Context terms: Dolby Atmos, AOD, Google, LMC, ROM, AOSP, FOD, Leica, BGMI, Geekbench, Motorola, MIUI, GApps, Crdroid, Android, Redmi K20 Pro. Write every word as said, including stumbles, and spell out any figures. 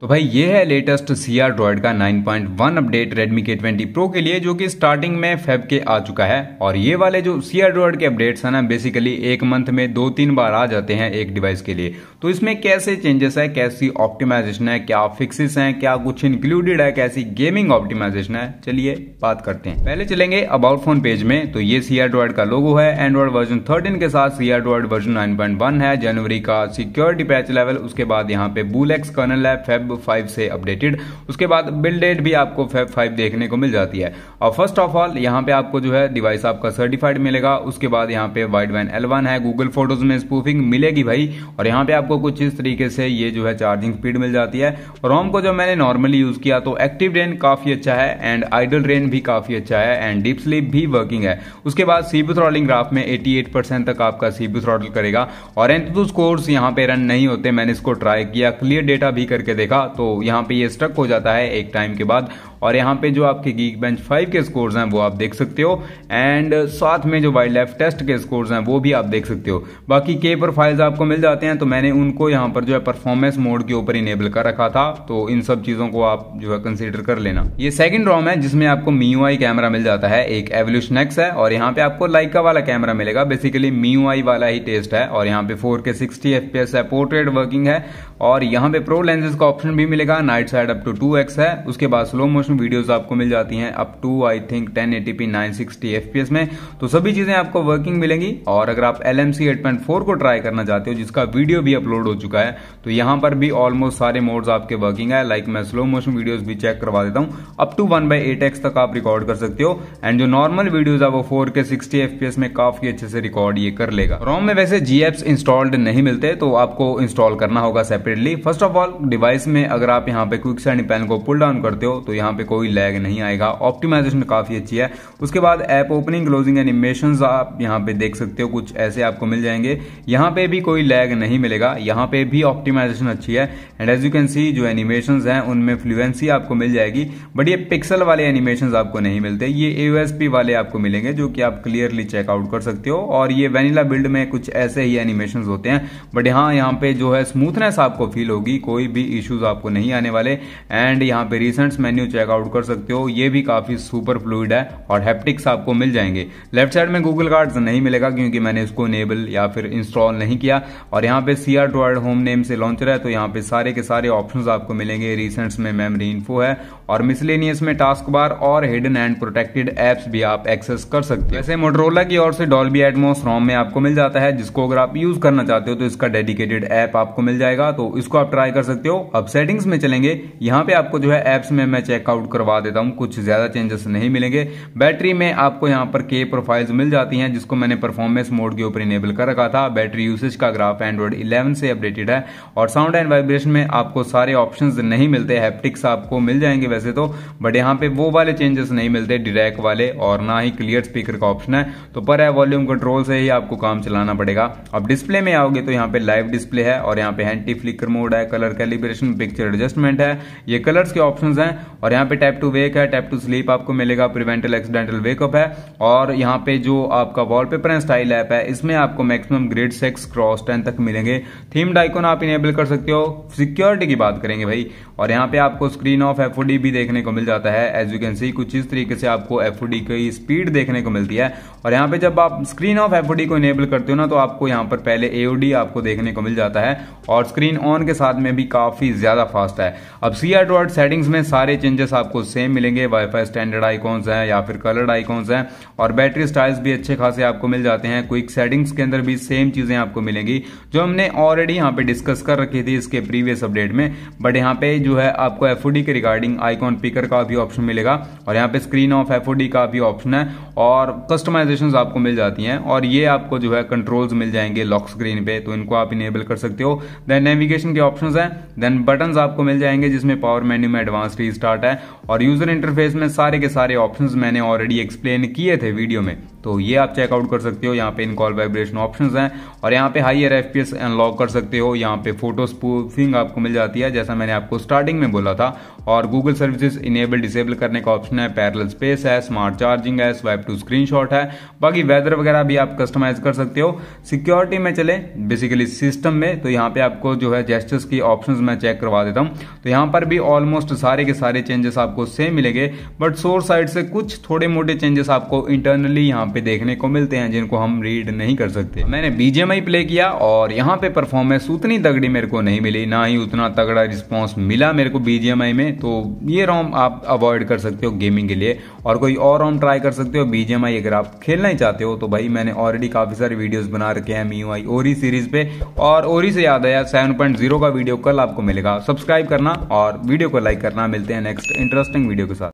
तो भाई ये है लेटेस्ट C R ड्रॉइड का nine point one update Redmi K twenty Pro के लिए, जो कि स्टार्टिंग में फेब के आ चुका है। और ये वाले जो C R ड्रॉइड के अपडेट्स हैं ना, बेसिकली एक मंथ में दो तीन बार आ जाते हैं एक डिवाइस के लिए। तो इसमें कैसे चेंजेस है, कैसी ऑप्टिमाइजेशन है, क्या फिक्सेस हैं, क्या कुछ इंक्लूडेड है, कैसी गेमिंग ऑप्टिमाइजेशन है, चलिए बात करते हैं। पहले चलेंगे अबाउट फोन पेज में। तो ये C R ड्रॉइड का लोगो है। एंड्रॉइड वर्जन थर्टीन के साथ C R droid version nine point one है। जनवरी का सिक्योरिटी पैच लेवल, उसके बाद यहाँ पे बूलेक्स कर्नल है फाइव से अपडेटेड। उसके बाद बिल्ड डेट भी आपको फेब फाइव देखने को मिल जाती है। और फर्स्ट ऑफ ऑल यहाँ पे आपको जो है डिवाइस आपका सर्टिफाइड मिलेगा। उसके बाद यहाँ पे वाइड वैन एल वन है। गूगल फोटोज में स्पूफिंग मिलेगी भाई। और यहाँ पे आपको कुछ इस तरीके से ये जो है चार्जिंग स्पीड मिल जाती है। रोम को जो मैंने नॉर्मली यूज किया तो एक्टिव रेन काफी अच्छा है, एंड आइडल रेन भी काफी अच्छा है, एंड डीप स्लीप भी वर्किंग है। उसके बाद सीबी थ्रॉटलिंग ग्राफ में अठासी परसेंट तक आपका सीबी थ्रॉटल करेगा। और एंथुस कोर्स यहाँ पे रन नहीं होते, मैंने इसको ट्राई किया, क्लियर डेटा भी करके देखा तो यहाँ पे ये स्ट्रक हो जाता है एक टाइम के बाद। और यहाँ पे जो आपके गीक बेंच फाइव के स्कोर्स हैं वो आप देख सकते हो, एंड साथ में जो वाइल्ड लाइफ टेस्ट के स्कोर्स हैं वो भी आप देख सकते हो। बाकी के प्रोफाइल्स आपको मिल जाते हैं, तो मैंने उनको यहाँ पर जो है परफॉर्मेंस मोड के ऊपर इनेबल कर रखा था, तो इन सब चीजों को आप जो है कंसीडर कर लेना। ये सेकंड रोम है जिसमें आपको M I U I camera मिल जाता है, एक एवोल्यूशन एक्स है। और यहाँ पे आपको लाइका वाला कैमरा मिलेगा, basically M I U I वाला ही टेस्ट है। और यहाँ पे four K sixty F P S है, पोर्ट्रेट वर्किंग है। और यहाँ पे प्रो लेंसेज का ऑप्शन भी मिलेगा, night sight up to two X है। उसके बाद स्लो मोशन वीडियोस आपको मिल जाती हैं up to I think ten eighty P nine sixty FPS में। तो सभी चीजें आपको वर्किंग मिलेंगी। और अगर आप L M C eight point four को ट्राई करना चाहते हो, जिसका वीडियो भी अपलोड हो चुका है, तो यहां पर भी ऑलमोस्ट सारे मोड्स आपके वर्किंग है। लाइक मैं स्लो मोशन वीडियोस भी चेक करवा देता हूं, up to one by eight X तक आप रिकॉर्ड कर सकते हो। एंड जो नॉर्मल वीडियोस है वो four K sixty F P S में काफी अच्छे से रिकॉर्ड ये कर लेगा। रोम में वैसे जी एप्स इंस्टॉल्ड नहीं मिलते, तो आपको इंस्टॉल करना होगा separately. First of all device में अगर आप यहाँ पे क्विक सेंड पैन को पुल डाउन करते हो तो यहाँ पे कोई लैग नहीं आएगा, ऑप्टिमाइजेशन काफी अच्छी है। उसके बाद ऐप ओपनिंग क्लोजिंग एनिमेशंस आप यहाँ पे देख सकते हो, कुछ ऐसे आपको मिल जाएंगे। यहाँ पे भी कोई लैग नहीं मिलेगा, यहाँ पे भी ऑप्टिमाइजेशन अच्छी है। And as you can see जो एनिमेशंस हैं उनमें फ्लुएंसी आपको मिल जाएगी, बट ये पिक्सल वाले एनिमेशंस आपको नहीं मिलते, ये A O S P वाले आपको मिलेंगे जो कि आप क्लियरली चेकआउट कर सकते हो। और ये वेनिला बिल्ड में कुछ ऐसे ही एनिमेशन होते हैं, बट यहाँ यहाँ पे जो है स्मूथनेस आपको फील होगी, कोई भी इश्यूज आपको नहीं आने वाले। एंड यहाँ पे रिसेंट मेन्यू चेकआउट कर सकते हो, ये भी काफी सुपर फ्लूइड है। और हैप्टिक्स आपको मिल जाएंगे। लेफ्ट साइड में गूगल कार्ड्स नहीं मिलेगा क्योंकि मैंने इसको इनेबल या फिर इंस्टॉल नहीं किया। और यहाँ पे C R droid home name से लॉन्चर है, तो यहाँ पे सारे के सारे ऑप्शंस आपको मिलेंगे। रिसेंट्स में मेमोरी इन्फो है, और मिसलेनियस में टास्क बार और हिडन एंड प्रोटेक्टेड एप्स भी आप एक्सेस कर सकते हो। वैसे मोटरोला की ओर से डॉल्बी एटमॉस रोम में आपको मिल जाता है, जिसको अगर आप यूज करना चाहते हो तो इसका डेडिकेटेड ऐप आपको मिल जाएगा, तो इसको आप ट्राई कर सकते हो। अब सेटिंग्स में चलेंगे, यहाँ पे आपको जो है एप्स में मैं चेकआउट करवा देता हूं, कुछ ज्यादा चेंजेस नहीं मिलेंगे। बैटरी में आपको यहां पर के प्रोफाइल्स मिल जाती हैं, जिसको मैंने परफॉर्मेंस मोड के ऊपर इनेबल कर रखा था। बैटरी यूसेज का ग्राफ एंड्रॉइड इलेवन से अपडेटेड है। और साउंड एंड वाइब्रेशन में आपको सारे ऑप्शंस नहीं मिलते, हैप्टिक्स आपको मिल जाएंगे वैसे तो, बट यहाँ पे वो वाले चेंजेस नहीं मिलते डिरेक्ट वाले, और ना ही क्लियर स्पीकर का ऑप्शन है, तो पर है वॉल्यूम कंट्रोल से ही आपको काम चलाना पड़ेगा। अब डिस्प्ले में आओगे तो यहाँ पे लाइव डिस्प्ले है, और यहाँ पे एंटी फ्लिकर मोड है, कलर कैलिब्रेशन, पिक्चर एडजस्टमेंट है, ये कलर्स के ऑप्शंस हैं। और यहाँ पे टैप टू वेक है, टैप टू स्लीप आपको मिलेगा, प्रिवेंटल एक्सीडेंटल वेकअप है। और यहाँ पे जो आपका वॉलपेपर है स्टाइल ऐप है, इसमें आपको maximum grid six cross ten तक मिलेंगे। थीम्ड आइकॉन आप इनेबल कर सकते हो। सिक्योरिटी की बात करेंगे भाई, और यहाँ पे आपको screen off F O D भी देखने को मिल जाता है। एज यू कैन सी कुछ इस तरीके से आपको एफ ओ डी की स्पीड देखने को मिलती है। और यहाँ पे जब आप screen off F O D को इनेबल करते हो ना, तो आपको यहाँ पर पहले ए ओ डी आपको देखने को मिल जाता है, और स्क्रीन ऑन के साथ में भी काफी ज्यादा फास्ट है। अब C R ड्रॉइड सेटिंग्स में सारे चेंजेस आपको सेम मिलेंगे। वाईफाई स्टैंडर्ड आइकॉन्स हैं या फिर कलर्ड आइकॉन्स हैं, और बैटरी स्टाइल्स भी अच्छे खासे आपको मिल जाते हैं। क्विक सेटिंग्स के अंदर भी सेम चीजें आपको मिलेंगी जो हमने ऑलरेडी यहाँ पे डिस्कस कर रखी थी इसके प्रीवियस अपडेट में, बट यहाँ पे जो है आपको एफ ओ डी के रिगार्डिंग आइकॉन पिकर का भी ऑप्शन मिलेगा, और यहाँ पे screen off F O D का भी ऑप्शन है, और कस्टमाइजेशंस आपको मिल जाती हैं। और ये आपको जो है कंट्रोल्स मिल जाएंगे लॉक स्क्रीन पे, तो इनको आप इनेबल कर सकते हो। देन नेविगेशन के ऑप्शंस हैं, देन बटन्स आपको मिल जाएंगे, जिसमें पावर मेन्यू में एडवांस रीस्टार्ट है। और यूजर इंटरफेस में सारे के सारे ऑप्शंस मैंने ऑलरेडी एक्सप्लेन किए थे वीडियो में, तो ये आप चेकआउट कर सकते हो। यहाँ पे इनकॉल वाइब्रेशन ऑप्शंस हैं और यहाँ पे हायर एफपीएस अनलॉक कर सकते हो। यहाँ पे फोटो स्पूफिंग आपको मिल जाती है जैसा मैंने आपको स्टार्टिंग में बोला था, और गूगल सर्विसेज इनेबल डिसेबल करने का ऑप्शन है, पैरेलल स्पेस है, स्मार्ट चार्जिंग है, स्वाइप टू स्क्रीनशॉट है, बाकी वेदर वगैरह भी आप कस्टमाइज कर सकते हो। सिक्योरिटी में चले बेसिकली सिस्टम में, तो यहाँ पे आपको जो है जेस्टर्स की ऑप्शंस मैं चेक करवा देता हूँ। तो यहाँ पर भी ऑलमोस्ट सारे के सारे चेंजेस आपको सेम मिलेंगे, बट सोर्स साइड से कुछ थोड़े मोटे चेंजेस आपको इंटरनली यहाँ पे देखने को मिलते हैं जिनको हम रीड नहीं कर सकते। मैंने बीजीएमआई प्ले किया और यहाँ पे परफॉर्मेंस उतनी तगड़ी मेरे को नहीं मिली, ना ही उतना तगड़ा रिस्पॉन्स मिला मेरे को बीजीएमआई में। तो ये रोम आप अवॉइड कर सकते हो गेमिंग के लिए, और कोई और रोम ट्राई कर सकते हो। बीजीएमआई अगर आप खेलना ही चाहते हो तो भाई मैंने ऑलरेडी काफी सारे वीडियोस बना रखे हैं एमआईयूआई ओरी सीरीज पे, और ओरी से याद आया सेवन पॉइंट ज़ीरो का वीडियो कल आपको मिलेगा। सब्सक्राइब करना और वीडियो को लाइक करना। मिलते हैं नेक्स्ट इंटरेस्टिंग वीडियो के साथ।